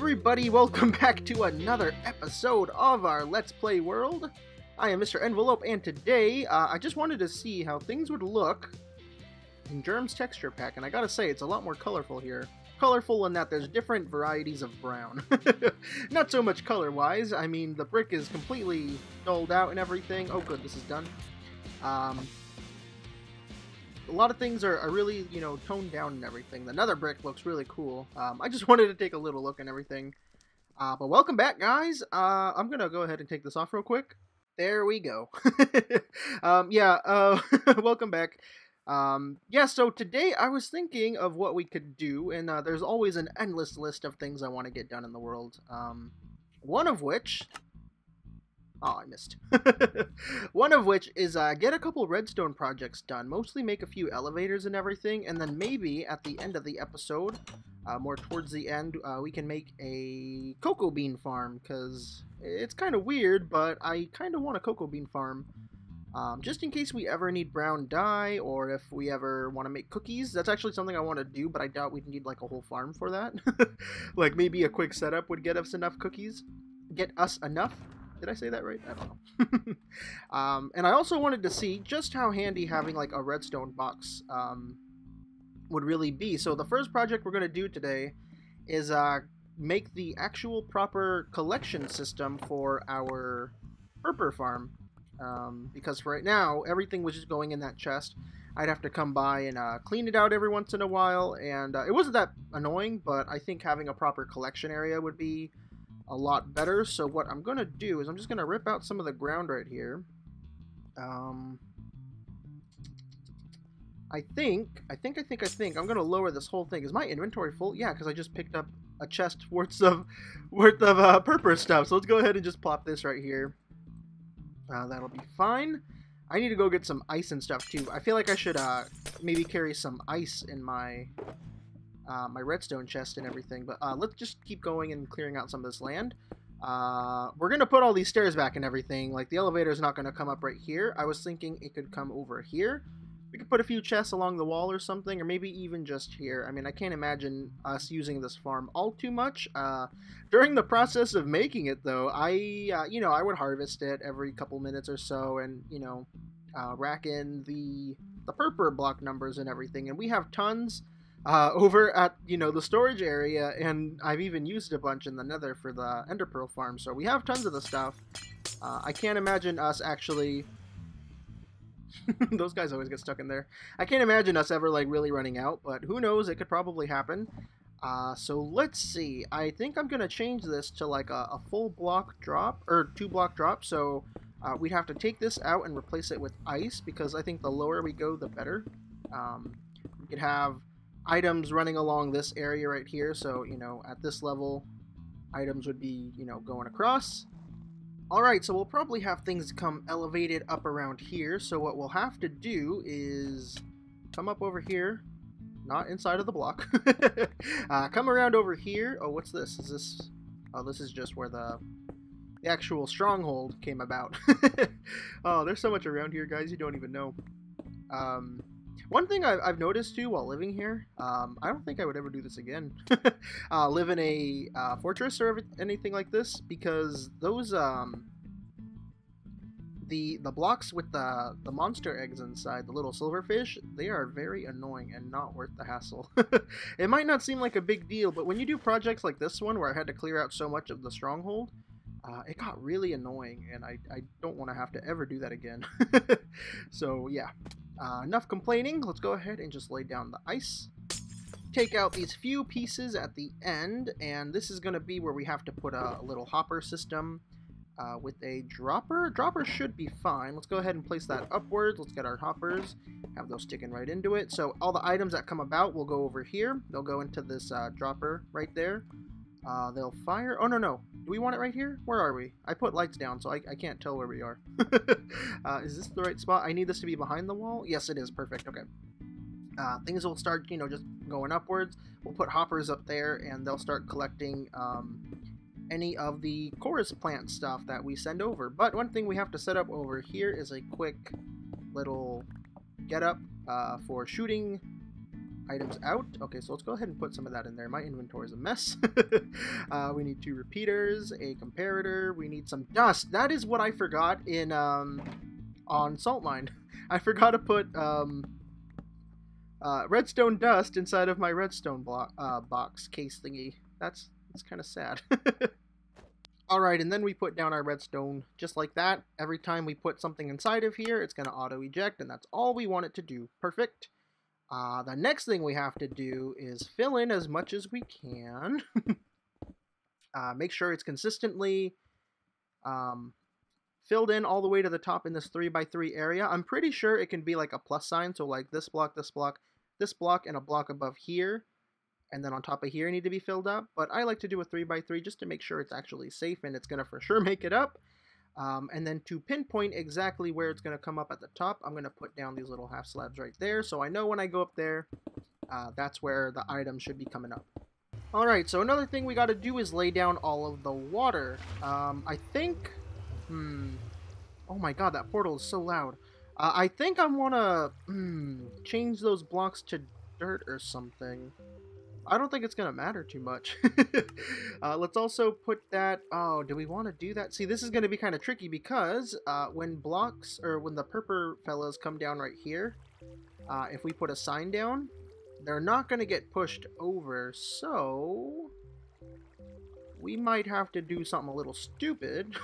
everybody, welcome back to another episode of our Let's Play World. I am MrEnvelope, and today I just wanted to see how things would look in Germ's texture pack, and I gotta say, it's a lot more colorful here. Colorful in that there's different varieties of brown. Not so much color-wise, I mean, the brick is completely dulled out and everything. Oh good, this is done. A lot of things are really, you know, toned down and everything. The nether brick looks really cool. I just wanted to take a little look and everything. But welcome back, guys. I'm going to go ahead and take this off real quick. There we go. Welcome back. So today I was thinking of what we could do, and there's always an endless list of things I want to get done in the world. One of which... Oh, I missed. One of which is get a couple redstone projects done, mostly make a few elevators and everything, and then maybe at the end of the episode, more towards the end, we can make a cocoa bean farm, because it's kind of weird, but I kind of want a cocoa bean farm, just in case we ever need brown dye, or if we ever want to make cookies. That's actually something I want to do, but I doubt we'd need like a whole farm for that. Like maybe a quick setup would get us enough. Did I say that right? I don't know. And I also wanted to see just how handy having like a redstone box would really be. So the first project we're going to do today is make the actual proper collection system for our herper farm. Because for right now, everything was just going in that chest. I'd have to come by and clean it out every once in a while. And it wasn't that annoying, but I think having a proper collection area would be a lot better. So what I'm gonna do is I'm just gonna rip out some of the ground right here. I think I'm gonna lower this whole thing. Is my inventory full? Yeah, because I just picked up a chest worth of purple stuff. So let's go ahead and just plop this right here. That'll be fine. I need to go get some ice and stuff too. I feel like I should maybe carry some ice in my redstone chest and everything, but let's just keep going and clearing out some of this land. We're gonna put all these stairs back and everything. Like the elevator is not gonna come up right here. I was thinking it could come over here. We could put a few chests along the wall or something, or maybe even just here. I mean, I can't imagine us using this farm all too much. During the process of making it though, I would harvest it every couple minutes or so, and you know, rack in the purple block numbers and everything, and we have tons over at, you know, the storage area, and I've even used a bunch in the nether for the enderpearl farm, so we have tons of the stuff. I can't imagine us actually... Those guys always get stuck in there. I can't imagine us ever, like, really running out, but who knows, it could probably happen. So let's see. I think I'm gonna change this to, like, a full block drop, or 2 block drop, so we'd have to take this out and replace it with ice, because I think the lower we go, the better. We could have items running along this area right here, so, you know, at this level, items would be, you know, going across. Alright, so we'll probably have things come elevated up around here, so what we'll have to do is come up over here, not inside of the block, come around over here. Oh, what's this? Is this... Oh, this is just where the actual stronghold came about. Oh, there's so much around here, guys, you don't even know. One thing I've noticed, too, while living here, I don't think I would ever do this again, live in a fortress or anything like this, because those, the blocks with the monster eggs inside, the little silverfish, they are very annoying and not worth the hassle. It might not seem like a big deal, but when you do projects like this one, where I had to clear out so much of the stronghold, it got really annoying, and I don't want to have to ever do that again. So, yeah. Enough complaining. Let's go ahead and just lay down the ice. Take out these few pieces at the end, and this is going to be where we have to put a little hopper system with a dropper. Dropper should be fine. Let's go ahead and place that upwards. Let's get our hoppers. Have those sticking right into it. So all the items that come about will go over here. They'll go into this dropper right there. They'll fire. Oh, no. Do we want it right here? Where are we? I put lights down, so I can't tell where we are. Is this the right spot? I need this to be behind the wall. Yes, it is. Perfect. Okay. Things will start, you know, just going upwards. We'll put hoppers up there, and they'll start collecting any of the chorus plant stuff that we send over. But one thing we have to set up over here is a quick little get up for shooting items out. Okay, so let's go ahead and put some of that in there. My inventory is a mess. We need 2 repeaters, a comparator. We need some dust. That is what I forgot in on Saltmine. I forgot to put redstone dust inside of my redstone block box case thingy. That's kind of sad. Alright, and then we put down our redstone just like that. Every time we put something inside of here, it's going to auto-eject, and that's all we want it to do. Perfect. The next thing we have to do is fill in as much as we can. Make sure it's consistently filled in all the way to the top in this 3x3 area. I'm pretty sure it can be like a plus sign, so like this block, and a block above here. And then on top of here need to be filled up, but I like to do a 3x3 just to make sure it's actually safe and it's going to for sure make it up. And then to pinpoint exactly where it's going to come up at the top, I'm going to put down these little half slabs right there, so I know when I go up there, that's where the item should be coming up. Alright, so another thing we got to do is lay down all of the water. I think... oh my god, that portal is so loud. I think I want to change those blocks to dirt or something. I don't think it's going to matter too much. Let's also put that... Oh, do we want to do that? See, this is going to be kind of tricky because when blocks, or when the purple fellas come down right here, if we put a sign down, they're not going to get pushed over, so... we might have to do something a little stupid.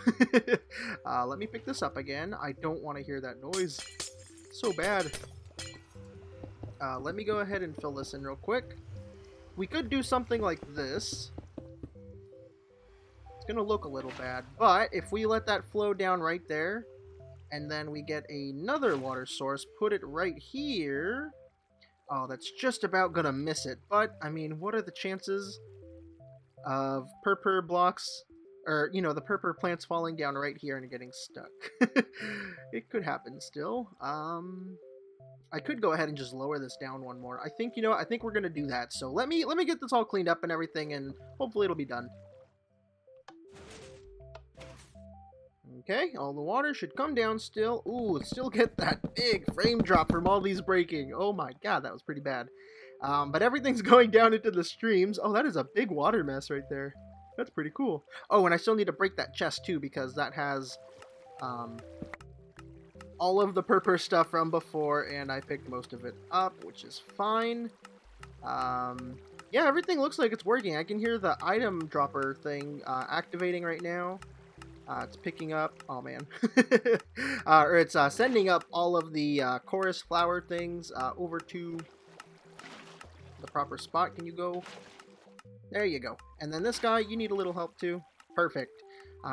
Let me pick this up again. I don't want to hear that noise. It's so bad. Let me go ahead and fill this in real quick. We could do something like this. It's going to look a little bad, but if we let that flow down right there, and then we get another water source, put it right here. Oh, that's just about going to miss it, but, I mean, what are the chances of purple blocks, or, you know, the purple plants falling down right here and getting stuck? It could happen still. I could go ahead and just lower this down one more. I think, you know, I think we're going to do that. So let me get this all cleaned up and everything, and hopefully it'll be done. Okay, all the water should come down still. Ooh, still get that big frame drop from all these breaking. Oh my god, that was pretty bad. But everything's going down into the streams. Oh, that is a big water mess right there. That's pretty cool. Oh, and I still need to break that chest too, because that has... all of the purple stuff from before, and I picked most of it up, which is fine. Yeah, everything looks like it's working. I can hear the item dropper thing activating right now. It's picking up, oh man, or it's sending up all of the chorus flower things over to the proper spot. Can you go? There you go. And then this guy, you need a little help too. Perfect.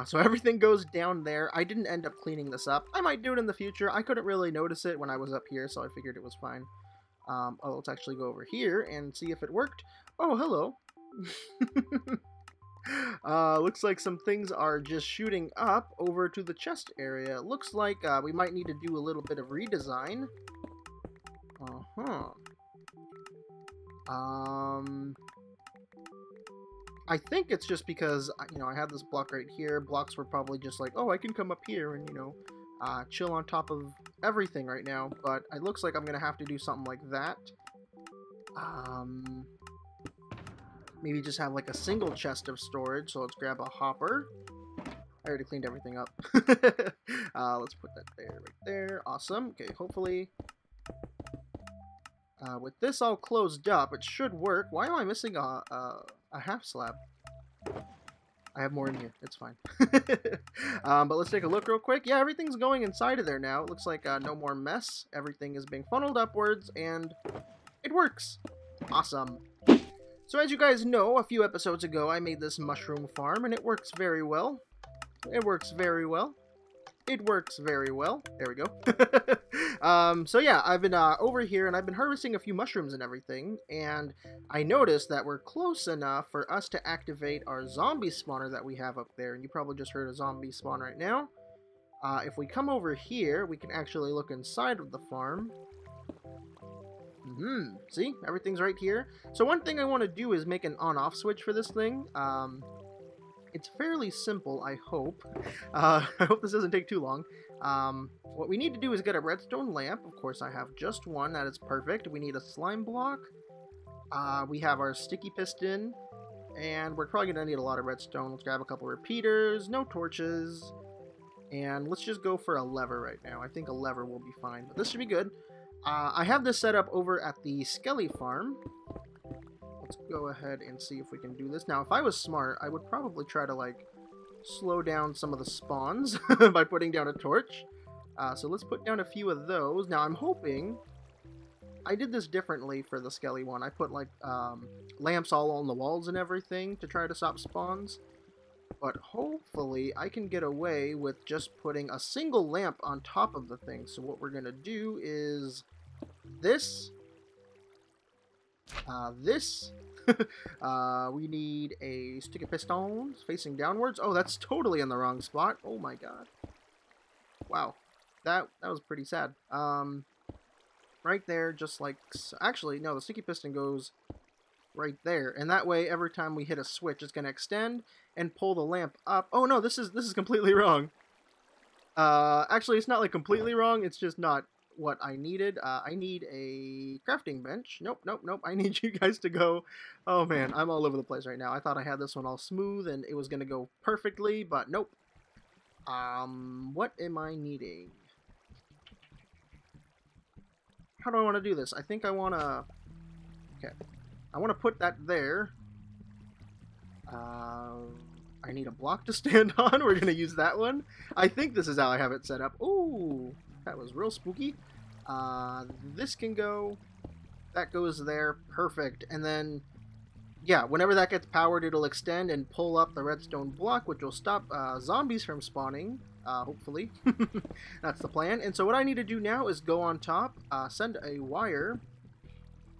So everything goes down there. I didn't end up cleaning this up. I might do it in the future. I couldn't really notice it when I was up here, so I figured it was fine. Oh, let's actually go over here and see if it worked. Oh, hello. Looks like some things are just shooting up over to the chest area. Looks like we might need to do a little bit of redesign. I think it's just because, you know, I had this block right here. Blocks were probably just like, oh, I can come up here and, you know, chill on top of everything right now. But it looks like I'm going to have to do something like that. Maybe just have like a single chest of storage. So let's grab a hopper. I already cleaned everything up. Let's put that there, right there. Awesome. Okay, hopefully... with this all closed up, it should work. Why am I missing a half slab? I have more in here. It's fine. But let's take a look real quick. Yeah, everything's going inside of there now. It looks like no more mess. Everything is being funneled upwards, and it works. Awesome. So as you guys know, a few episodes ago, I made this mushroom farm, and it works very well. It works very well. It works very well. There we go. So yeah, I've been over here and I've been harvesting a few mushrooms and everything, and I noticed that we're close enough for us to activate our zombie spawner that we have up there, and you probably just heard a zombie spawn right now. If we come over here, we can actually look inside of the farm. See? Everything's right here. So one thing I want to do is make an on-off switch for this thing. It's fairly simple, I hope. I hope this doesn't take too long. What we need to do is get a redstone lamp. Of course, I have just one. That is perfect. We need a slime block. We have our sticky piston, and we're probably going to need a lot of redstone. Let's grab a couple repeaters, no torches, and let's just go for a lever right now. I think a lever will be fine, but this should be good. I have this set up over at the Skelly farm. Let's go ahead and see if we can do this. Now, if I was smart, I would probably try to, like, slow down some of the spawns by putting down a torch. So let's put down a few of those. Now, I'm hoping... I did this differently for the Skelly one. I put, like, lamps all on the walls and everything to try to stop spawns. But hopefully I can get away with just putting a single lamp on top of the thing. So what we're going to do is this. We need a stick of pistons facing downwards. Oh, that's totally in the wrong spot. Oh my god. Wow. That was pretty sad. Right there, just like so. Actually, no, the sticky piston goes right there, and that way every time we hit a switch it's gonna extend and pull the lamp up. Oh no, this is completely wrong. Actually, it's not like completely wrong, it's just not what I needed. I need a crafting bench. Nope, I need you guys to go. Oh man, I'm all over the place right now. I thought I had this one all smooth and it was gonna go perfectly, but nope. What am I needing? How do I want to do this? I think I want to... Okay. I want to put that there. I need a block to stand on. We're going to use that one. I think this is how I have it set up. Ooh! That was real spooky. This can go. That goes there. Perfect. And then, yeah, whenever that gets powered, it'll extend and pull up the redstone block, which will stop zombies from spawning. Hopefully. That's the plan. And so what I need to do now is go on top, send a wire.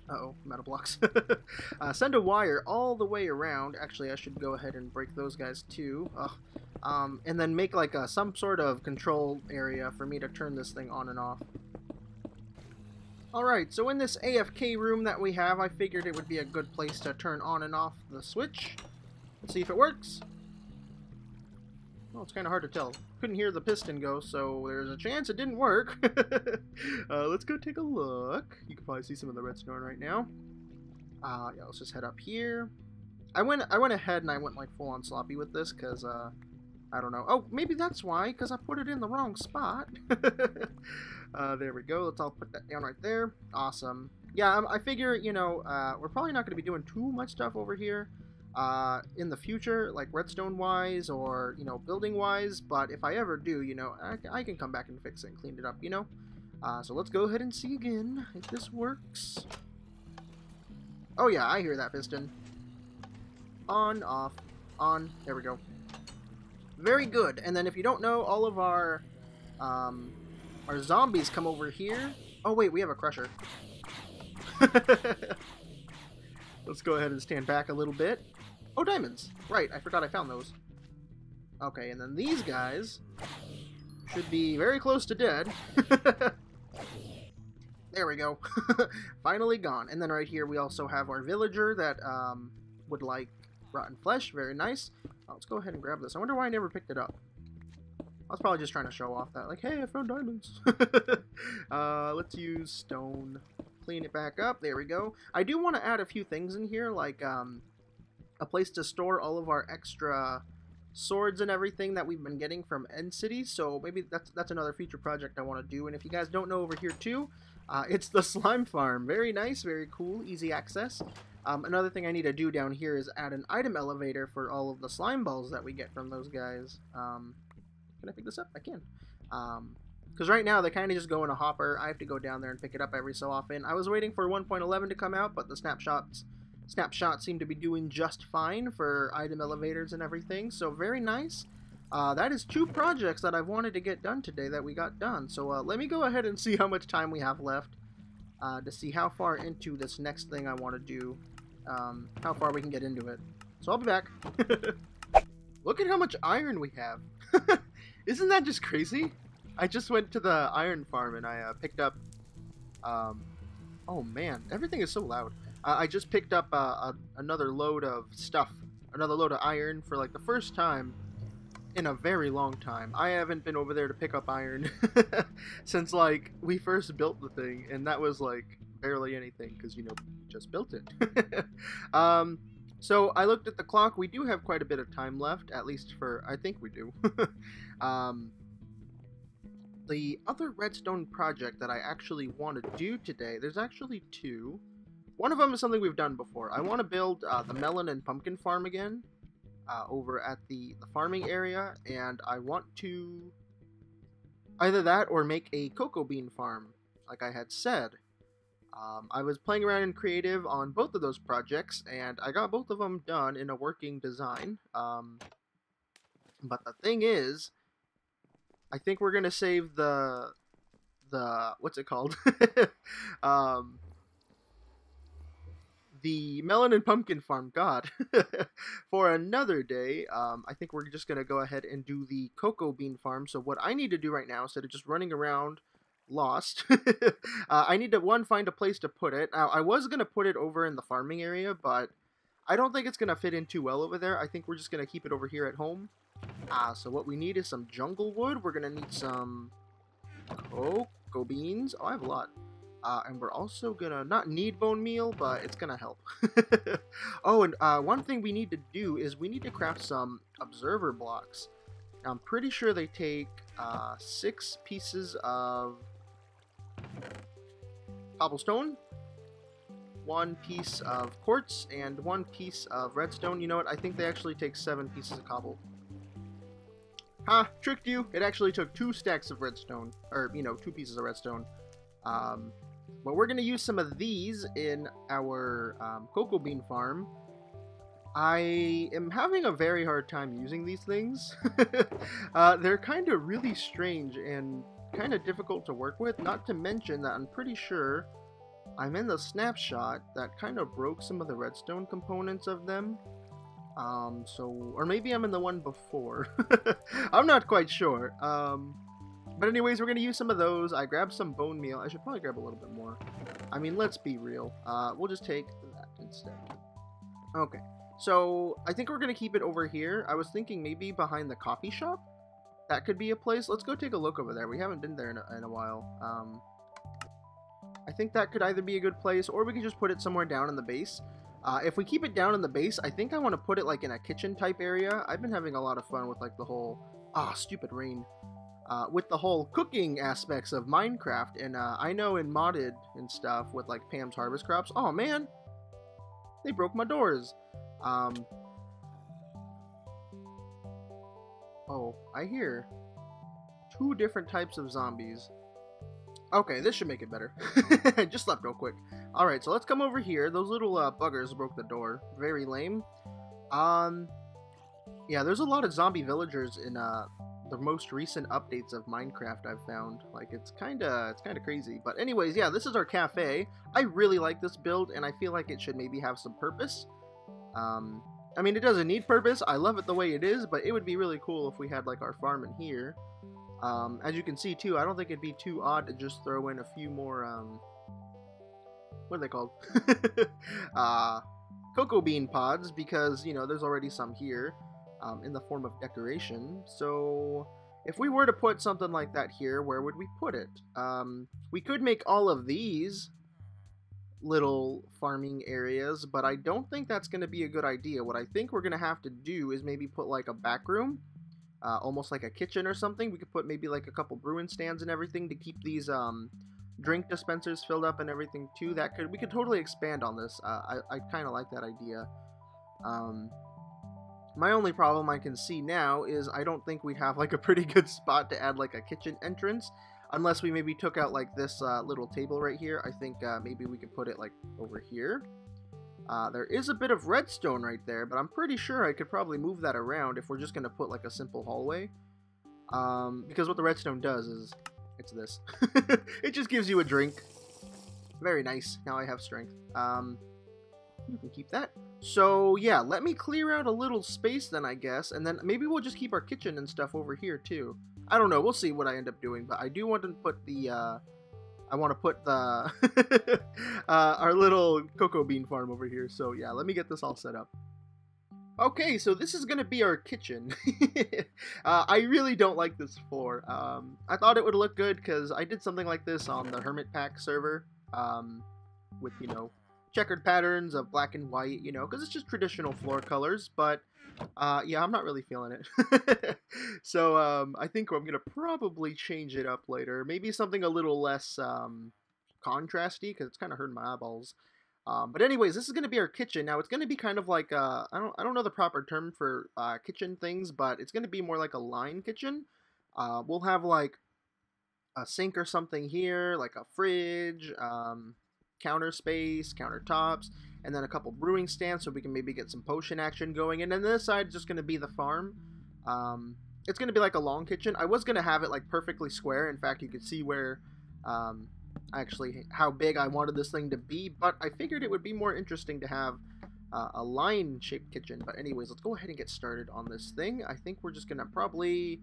Uh-oh, I'm out of blocks. Send a wire all the way around. Actually, I should go ahead and break those guys too. And then make like some sort of control area for me to turn this thing on and off. Alright, so in this AFK room that we have, I figured it would be a good place to turn on and off the switch. Let's see if it works. Well, it's kind of hard to tell. Couldn't hear the piston go, so there's a chance it didn't work. Let's go take a look. You can probably see some of the redstone right now. Yeah, let's just head up here. I went ahead and I went like full on sloppy with this because I don't know. Oh, maybe that's why, because I put it in the wrong spot. There we go. Let's all put that down right there. Awesome. Yeah, I figure, you know, we're probably not going to be doing too much stuff over here in the future, like redstone wise or, you know, building wise, but if I ever do, you know, I can come back and fix it and clean it up, you know. So let's go ahead and see again if this works. Oh yeah, I hear that piston. On, off, on. There we go. Very good. And then if you don't know, all of our zombies come over here. Oh wait, we have a crusher. Let's go ahead and stand back a little bit. Oh, diamonds! Right, I forgot I found those. Okay, and then these guys should be very close to dead. There we go. Finally gone. And then right here we also have our villager that would like rotten flesh. Very nice. Oh, let's go ahead and grab this. I wonder why I never picked it up. I was probably just trying to show off that, like, hey, I found diamonds. Let's use stone. Clean it back up. There we go. I do want to add a few things in here, like a place to store all of our extra swords and everything that we've been getting from End City. So maybe that's another future project I want to do. And if you guys don't know over here too, it's the slime farm. Very nice, very cool, easy access. Another thing I need to do down here is add an item elevator for all of the slime balls that we get from those guys. Can I pick this up? I can. Because right now, they kind of just go in a hopper. I have to go down there and pick it up every so often. I was waiting for 1.11 to come out, but the snapshots seem to be doing just fine for item elevators and everything. So very nice. That is two projects that I've wanted to get done today that we got done. So let me go ahead and see how much time we have left to see how far into this next thing I want to do, how far we can get into it. So I'll be back. Look at how much iron we have. Isn't that just crazy? I just went to the iron farm and I picked up, oh man, everything is so loud. I just picked up another load of stuff, another load of iron for like the first time in a very long time. I haven't been over there to pick up iron since like we first built the thing, and that was like barely anything because, you know, we just built it. So I looked at the clock. We do have quite a bit of time left, at least for, I think we do. The other redstone project that I actually want to do today, there's actually two. One of them is something we've done before. I want to build the melon and pumpkin farm again over at the farming area, and I want to either that or make a cocoa bean farm, like I had said. I was playing around in creative on both of those projects, and I got both of them done in a working design. But the thing is, I think we're gonna save the what's it called? The melon and pumpkin farm, god, for another day. I think we're just gonna go ahead and do the cocoa bean farm. So what I need to do right now, instead of just running around lost, I need to, one, find a place to put it. Now, I was gonna put it over in the farming area, but I don't think it's gonna fit in too well over there. I think we're just gonna keep it over here at home. So what we need is some jungle wood. We're gonna need some cocoa beans. Oh, I have a lot. And we're also gonna not need bone meal, but it's gonna help. Oh, and one thing we need to do is we need to craft some observer blocks. Now, I'm pretty sure they take 6 pieces of cobblestone, 1 piece of quartz, and 1 piece of redstone. You know what? I think they actually take 7 pieces of cobble. Ha! Tricked you! It actually took 2 stacks of redstone, or, you know, 2 pieces of redstone. But we're going to use some of these in our cocoa bean farm. I am having a very hard time using these things. They're kind of really strange and kind of difficult to work with, not to mention that I'm pretty sure I'm in the snapshot that kind of broke some of the redstone components of them. Or maybe I'm in the one before. I'm not quite sure. But anyways, we're going to use some of those. I grabbed some bone meal. I should probably grab a little bit more. I mean, let's be real. We'll just take that instead. Okay. So, I think we're going to keep it over here. I was thinking maybe behind the coffee shop. That could be a place. Let's go take a look over there. We haven't been there in a while. I think that could either be a good place, or we could just put it somewhere down in the base. If we keep it down in the base, I think I want to put it, like, in a kitchen-type area. I've been having a lot of fun with, like, the whole... Ah, stupid rain. With the whole cooking aspects of Minecraft, and I know in modded and stuff with like Pam's Harvest Crops, oh man, they broke my doors. Oh, I hear 2 different types of zombies. Okay, this should make it better. I just slept real quick. Alright, so let's come over here. Those little buggers broke the door. Very lame. Yeah, there's a lot of zombie villagers in the most recent updates of Minecraft I've found. Like, it's kind of crazy. But anyways, yeah, this is our cafe. I really like this build, and I feel like it should maybe have some purpose. I mean, it doesn't need purpose. I love it the way it is, but it would be really cool if we had, like, our farm in here. As you can see, too, I don't think it'd be too odd to just throw in a few more, what are they called? Cocoa bean pods, because, you know, there's already some here. In the form of decoration. So if we were to put something like that here, where would we put it? We could make all of these little farming areas, but I don't think that's going to be a good idea. What I think we're going to have to do is maybe put like a back room, almost like a kitchen or something. We could put maybe like a couple brewing stands and everything to keep these drink dispensers filled up and everything too. That could, we could totally expand on this. I kind of like that idea. My only problem I can see now is I don't think we have, like, a pretty good spot to add, like, a kitchen entrance. Unless we maybe took out, like, this little table right here. I think maybe we could put it, like, over here. There is a bit of redstone right there, but I'm pretty sure I could probably move that around if we're just going to put, like, a simple hallway. Because what the redstone does is, it's this. It just gives you a drink. Very nice. Now I have strength. You can keep that. So, yeah, let me clear out a little space then, I guess, and then maybe we'll just keep our kitchen and stuff over here, too. I don't know, we'll see what I end up doing, but I do want to put the, I want to put the, our little cocoa bean farm over here, so yeah, let me get this all set up. Okay, so this is gonna be our kitchen. I really don't like this floor. I thought it would look good, because I did something like this on the Hermit Pack server, with, you know, checkered patterns of black and white, you know, because it's just traditional floor colors, but yeah, I'm not really feeling it. So I think I'm gonna probably change it up later, maybe something a little less contrasty, because it's kind of hurting my eyeballs. But anyways, this is gonna be our kitchen. Now it's gonna be kind of like I don't know the proper term for kitchen things, but it's gonna be more like a line kitchen. We'll have like a sink or something here, like a fridge, counter space, countertops, and then a couple brewing stands so we can maybe get some potion action going. And then this side is just going to be the farm. It's going to be like a long kitchen. I was going to have it like perfectly square. In fact, you could see where actually how big I wanted this thing to be, but I figured it would be more interesting to have a line shaped kitchen. But anyways, let's go ahead and get started on this thing. I think we're just going to probably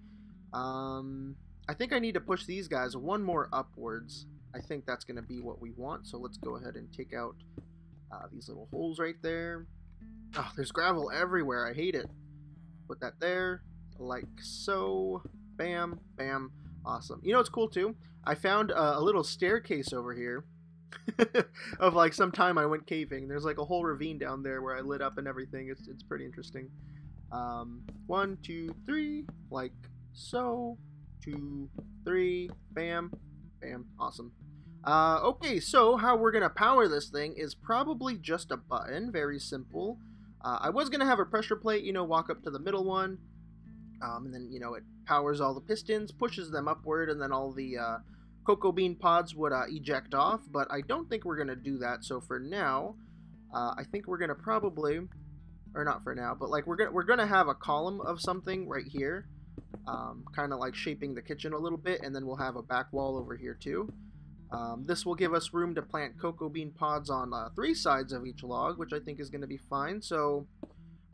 I think I need to push these guys one more upwards. I think that's going to be what we want. So let's go ahead and take out these little holes right there. Oh, there's gravel everywhere. I hate it. Put that there. Like so. Bam. Bam. Awesome. You know what's cool too? I found a little staircase over here of like some time I went caving. There's like a whole ravine down there where I lit up and everything. It's pretty interesting. 1, 2, 3. Like so. 2, 3. Bam. Bam. Awesome. Okay, so how we're going to power this thing is probably just a button. Very simple. I was going to have a pressure plate, you know, walk up to the middle one. And then, you know, it powers all the pistons, pushes them upward, and then all the cocoa bean pods would eject off. But I don't think we're going to do that. So for now, I think we're going to probably, or not for now, but like we're going to have a column of something right here. Kind of like shaping the kitchen a little bit, and then we'll have a back wall over here too. This will give us room to plant cocoa bean pods on 3 sides of each log, which I think is going to be fine. So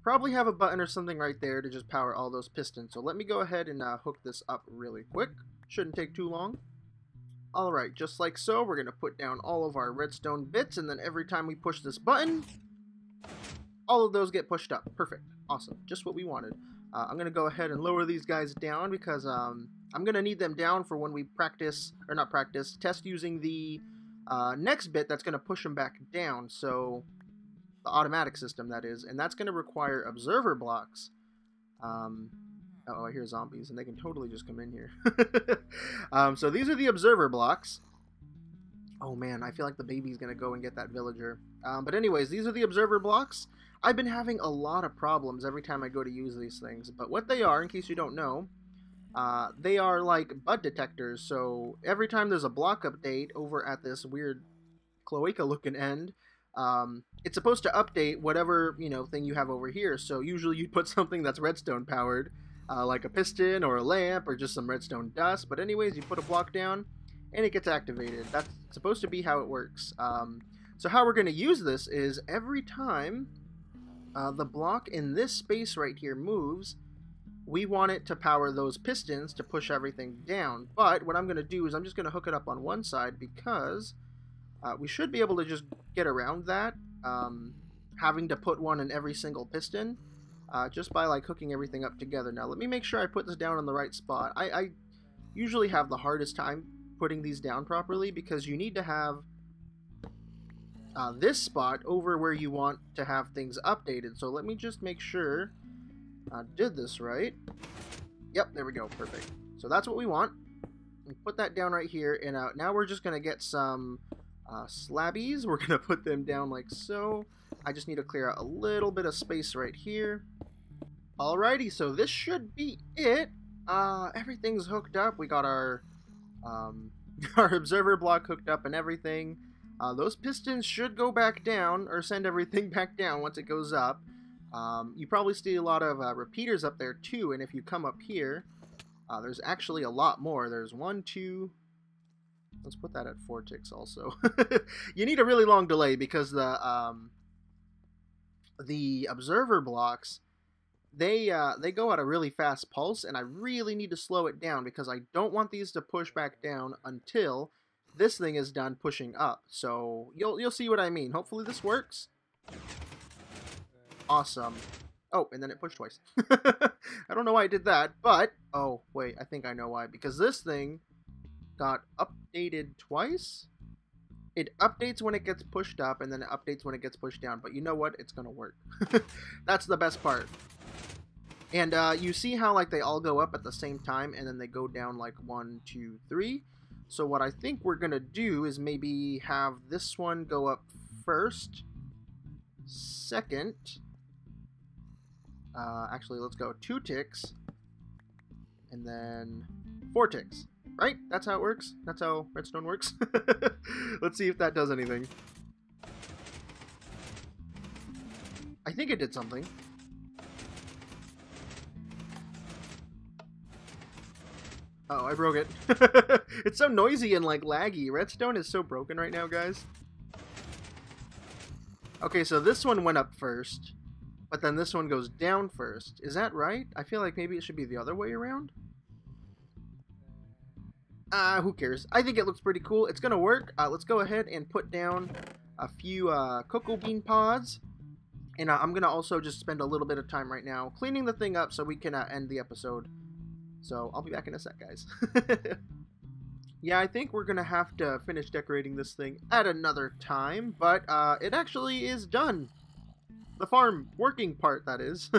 probably have a button or something right there to just power all those pistons. So let me go ahead and hook this up really quick. Shouldn't take too long. Alright, just like so, we're going to put down all of our redstone bits, and then every time we push this button, all of those get pushed up. Perfect. Awesome. Just what we wanted. I'm going to go ahead and lower these guys down because I'm going to need them down for when we test using the next bit that's going to push them back down. So the automatic system, that is, and that's going to require observer blocks. Oh, I hear zombies, and they can totally just come in here. So these are the observer blocks. Oh man, I feel like the baby's going to go and get that villager. But anyways, these are the observer blocks. I've been having a lot of problems every time I go to use these things, but what they are, in case you don't know, they are like bud detectors. So every time there's a block update over at this weird cloaca looking end, it's supposed to update whatever, you know, thing you have over here. So usually you put something that's redstone powered, like a piston or a lamp or just some redstone dust. But anyways, you put a block down and it gets activated. That's supposed to be how it works. So how we're going to use this is every time the block in this space right here moves, we want it to power those pistons to push everything down. But what I'm going to do is I'm just going to hook it up on one side because we should be able to just get around that, having to put one in every single piston, just by like hooking everything up together. Now let me make sure I put this down in the right spot. I usually have the hardest time putting these down properly because you need to have this spot over where you want to have things updated. So let me just make sure I did this right. Yep, there we go. Perfect. So that's what we want. We put that down right here, and now we're just going to get some slabbies. We're going to put them down like so. I just need to clear out a little bit of space right here. Alrighty, so this should be it. Everything's hooked up. We got our observer block hooked up and everything. Those pistons should go back down, or send everything back down once it goes up. You probably see a lot of repeaters up there too, and if you come up here, there's actually a lot more. There's 1, 2, let's put that at 4 ticks also. You need a really long delay because the observer blocks, they go at a really fast pulse, and I really need to slow it down because I don't want these to push back down until this thing is done pushing up. So you'll see what I mean. Hopefully this works. Awesome. Oh, and then it pushed twice. I don't know why I did that, but oh wait, I think I know why. Because this thing got updated twice. It updates when it gets pushed up, and then it updates when it gets pushed down. But you know what? It's going to work. That's the best part. And you see how like they all go up at the same time, and then they go down like 1, 2, 3. So what I think we're going to do is maybe have this one go up first. Second. Actually, let's go 2 ticks. And then 4 ticks. Right? That's how it works. That's how redstone works. Let's see if that does anything. I think it did something. Oh, I broke it. It's so noisy and like laggy. Redstone is so broken right now, guys. Okay, so this one went up first, but then this one goes down first. Is that right? I feel like maybe it should be the other way around. Who cares? I think it looks pretty cool. It's gonna work. Let's go ahead and put down a few cocoa bean pods. And I'm gonna also just spend a little bit of time right now cleaning the thing up so we can end the episode. So I'll be back in a sec, guys. Yeah, I think we're going to have to finish decorating this thing at another time, but it actually is done. The farm working part, that is.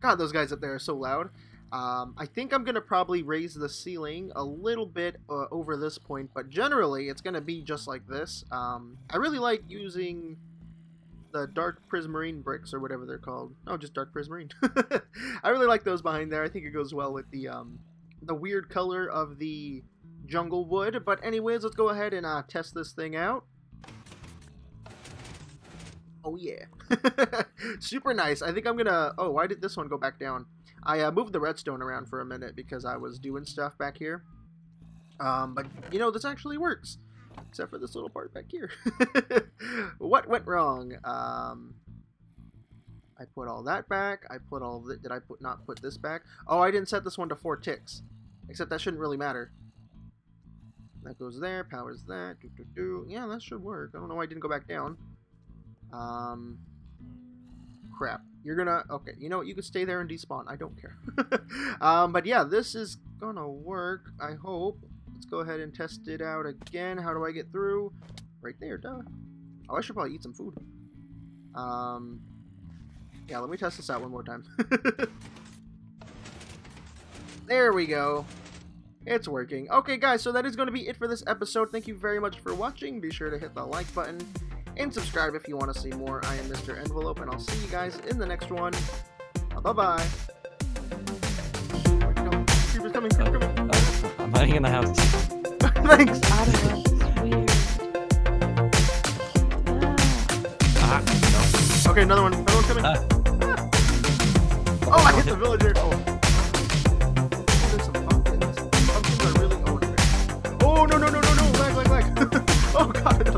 God, those guys up there are so loud. I think I'm going to probably raise the ceiling a little bit over this point, but generally it's going to be just like this. I really like using the dark prismarine bricks or whatever they're called. Oh, just dark prismarine. I really like those behind there. I think it goes well with the weird color of the jungle wood. But anyways, let's go ahead and test this thing out. Oh yeah. Super nice. I think I'm gonna... Oh, why did this one go back down? I moved the redstone around for a minute because I was doing stuff back here. But you know, this actually works. Except for this little part back here. What went wrong? I put all that back. I put all that. Did I put not put this back? Oh, I didn't set this one to 4 ticks. Except that shouldn't really matter. That goes there. Powers that. Doo, doo, doo. Yeah, that should work. I don't know why I didn't go back down. Crap. You're gonna... Okay, you know what? You can stay there and despawn. I don't care. But yeah, this is gonna work, I hope. Let's go ahead and test it out again. How do I get through? Right there, duh. Oh, I should probably eat some food. Yeah, let me test this out one more time. There we go. It's working. Okay, guys, so that is going to be it for this episode. Thank you very much for watching. Be sure to hit the like button and subscribe if you want to see more. I am MrEnvelope, and I'll see you guys in the next one. Bye-bye. Creeper's coming, creeper coming. I'm hiding in the house. Thanks. I don't know. It's weird. Ah, no. Okay, another one. Another one coming. Oh, I hit the villager. Oh. There's some pumpkins. Pumpkins are really... Oh, no, no, no, no, no. Lag, lag, lag. Oh, God.